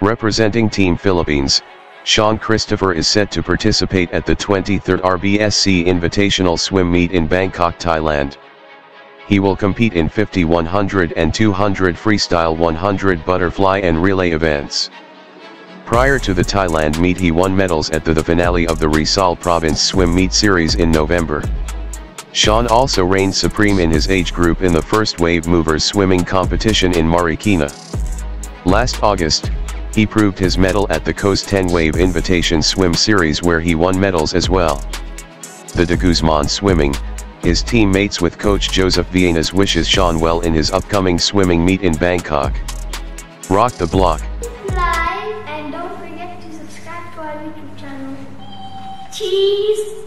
Representing Team Philippines, Sean Christopher is set to participate at the 23rd RBSC Invitational Swim Meet in Bangkok, Thailand. He will compete in 50, 100 and 200 freestyle 100 butterfly and relay events. Prior to the Thailand meet, he won medals at the finale of the Rizal Province Swim Meet Series in November. Sean also reigned supreme in his age group in the first Wave Movers Swimming Competition in Marikina. Last August, he proved his medal at the Coast 10 Wave Invitation Swim Series, where he won medals as well. The De Guzman Swimming, his teammates with coach Joseph Vienas, wishes Sean well in his upcoming swimming meet in Bangkok. Rock the block. Like and don't forget to subscribe to our YouTube channel. Cheese!